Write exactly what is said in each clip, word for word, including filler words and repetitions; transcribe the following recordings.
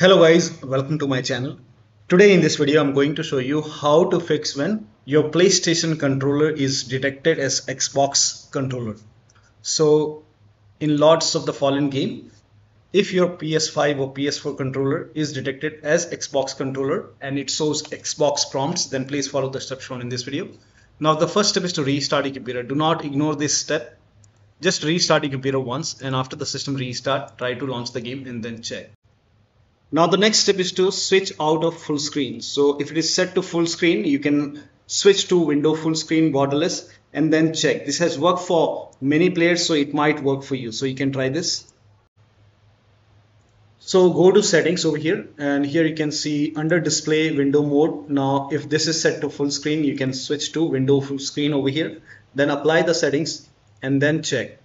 Hello guys, welcome to my channel. Today in this video I'm going to show you how to fix when your PlayStation controller is detected as Xbox controller. So in Lords of the Fallen game, if your P S five or P S four controller is detected as Xbox controller and it shows Xbox prompts, then please follow the steps shown in this video. Now the first step is to restart your computer. Do not ignore this step. Just restart your computer once, and after the system restart, try to launch the game and then check. Now the next step is to switch out of full screen. So if it is set to full screen, you can switch to window full screen borderless and then check. This has worked for many players, so it might work for you. So you can try this. So go to settings over here, and here you can see under display window mode. Now if this is set to full screen, you can switch to window full screen over here, then apply the settings and then check.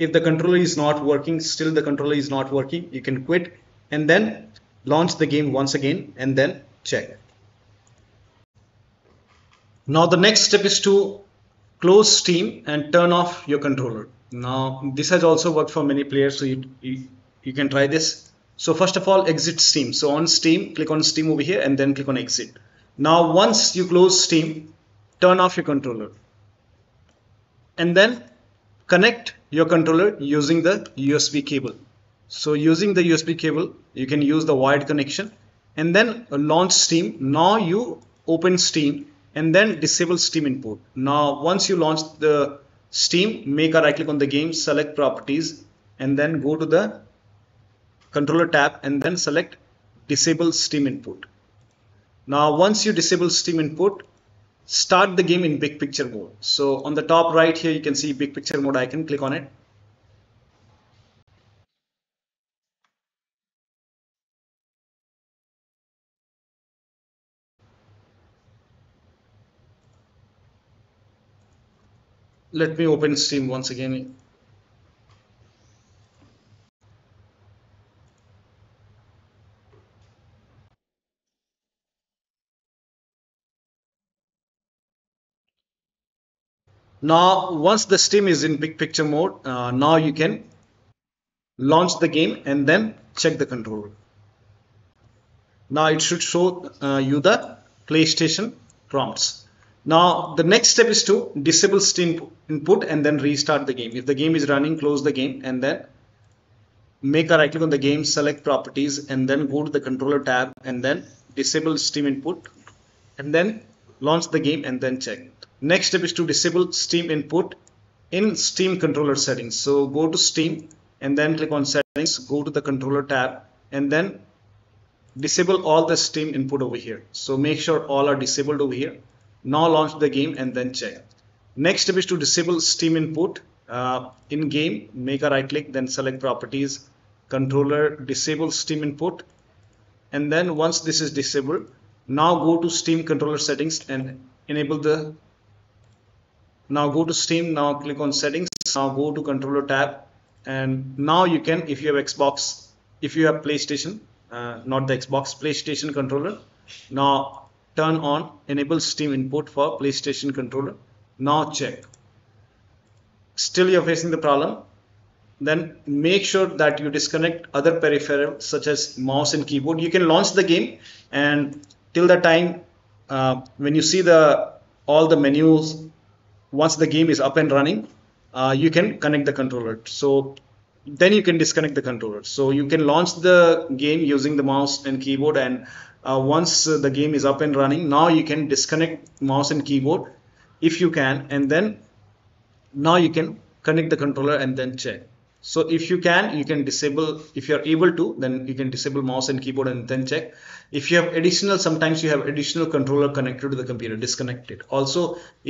If the controller is not working, still the controller is not working, you can quit and then launch the game once again and then check. Now the next step is to close Steam and turn off your controller. Now this has also worked for many players, so you, you, you can try this. So first of all, exit Steam. So on Steam, click on Steam over here and then click on exit. Now once you close Steam, turn off your controller and then connect your controller using the U S B cable. So using the U S B cable, you can use the wired connection and then launch Steam. Now you open Steam and then disable Steam import. Now once you launch the Steam, make a right click on the game, select properties and then go to the controller tab and then select disable Steam input. Now once you disable Steam input, start the game in big picture mode. So on the top right here, you can see big picture mode icon, click on it. Let me open Steam once again. Now, once the Steam is in big picture mode, uh, now you can launch the game and then check the controller. Now it should show uh, you the PlayStation prompts. Now the next step is to disable Steam input and then restart the game. If the game is running, close the game and then make a right click on the game, select properties and then go to the controller tab and then disable Steam input and then launch the game and then check. Next step is to disable Steam input in Steam controller settings. So go to Steam and then click on settings, go to the controller tab and then disable all the Steam input over here. So make sure all are disabled over here. Now launch the game and then check. Next step is to disable Steam input uh, in game. Make a right click, then select properties, controller, disable Steam input. And then once this is disabled, now go to Steam controller settings and enable the. Now go to Steam, now click on settings, now go to controller tab. And now you can, if you have Xbox, if you have PlayStation, uh, not the Xbox, PlayStation controller, now turn on enable Steam input for PlayStation controller. Now check. Still you're facing the problem, then make sure that you disconnect other peripherals such as mouse and keyboard. You can launch the game, and till the time uh, when you see the all the menus, once the game is up and running, uh, you can connect the controller. So then you can disconnect the controller. So you can launch the game using the mouse and keyboard, and Uh, once uh, the game is up and running, now you can disconnect mouse and keyboard if you can, and then now you can connect the controller and then check. So if you can, you can disable, if you're able to, then you can disable mouse and keyboard and then check. If you have additional, sometimes you have additional controller connected to the computer, disconnect it. Also,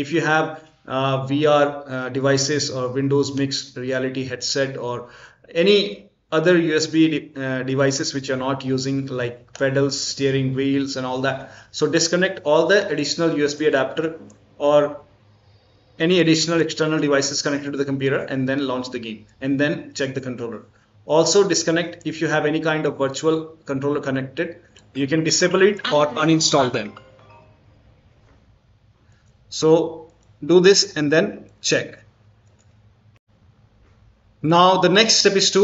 if you have uh, V R uh, devices or Windows Mixed Reality headset or any other U S B de uh, devices which are not using, like pedals, steering wheels and all that. So disconnect all the additional U S B adapter or any additional external devices connected to the computer and then launch the game and then check the controller. Also disconnect if you have any kind of virtual controller connected, you can disable it or uninstall them. So do this and then check. Now the next step is to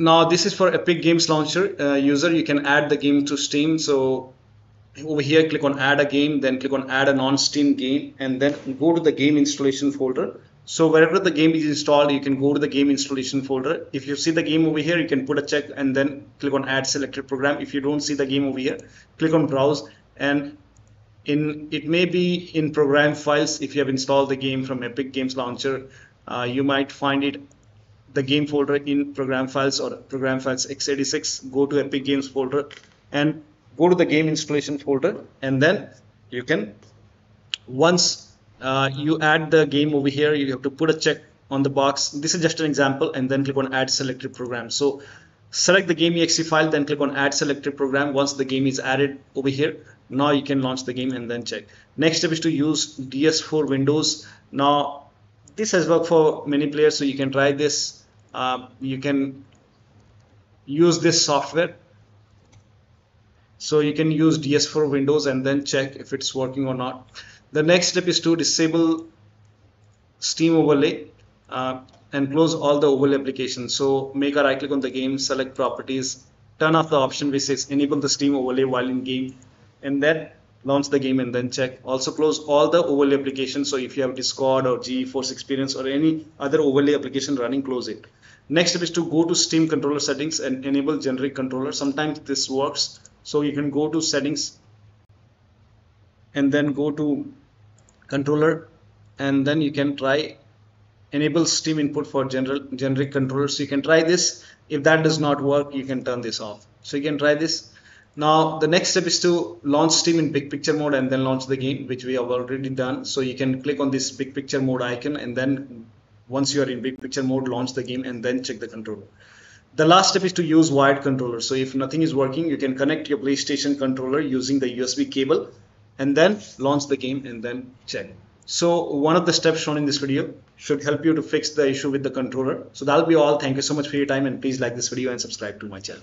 Now this is for Epic Games Launcher uh, user. You can add the game to Steam. So over here, click on add a game, then click on add a non-Steam game, and then go to the game installation folder. So wherever the game is installed, you can go to the game installation folder. If you see the game over here, you can put a check and then click on add selected program. If you don't see the game over here, click on browse, and in it may be in program files. If you have installed the game from Epic Games Launcher, uh, you might find it the game folder in program files or program files x eighty-six. Go to Epic Games folder and go to the game installation folder, and then you can, once uh, you add the game over here, you have to put a check on the box. This is just an example, and then click on add selected program. So select the game E X E file, then click on add selected program. Once the game is added over here, now you can launch the game and then check. Next step is to use D S four Windows. Now this has worked for many players, so you can try this. Uh, you can use this software. So you can use D S four Windows and then check if it's working or not. The next step is to disable Steam overlay uh, and close all the overlay applications. So make a right click on the game, select properties, turn off the option which says enable the Steam overlay while in game, and then launch the game and then check. Also close all the overlay applications. So if you have Discord or GeForce Experience or any other overlay application running, close it. Next step is to go to Steam controller settings and enable generic controller. Sometimes this works. So you can go to settings and then go to controller, and then you can try enable Steam input for general generic controller. So you can try this. If that does not work, you can turn this off. So you can try this. Now the next step is to launch Steam in big picture mode and then launch the game, which we have already done. So you can click on this big picture mode icon, and then once you are in big picture mode, launch the game and then check the controller. The last step is to use wired controller. So if nothing is working, you can connect your PlayStation controller using the U S B cable and then launch the game and then check. So one of the steps shown in this video should help you to fix the issue with the controller. So that'll be all. Thank you so much for your time, and please like this video and subscribe to my channel.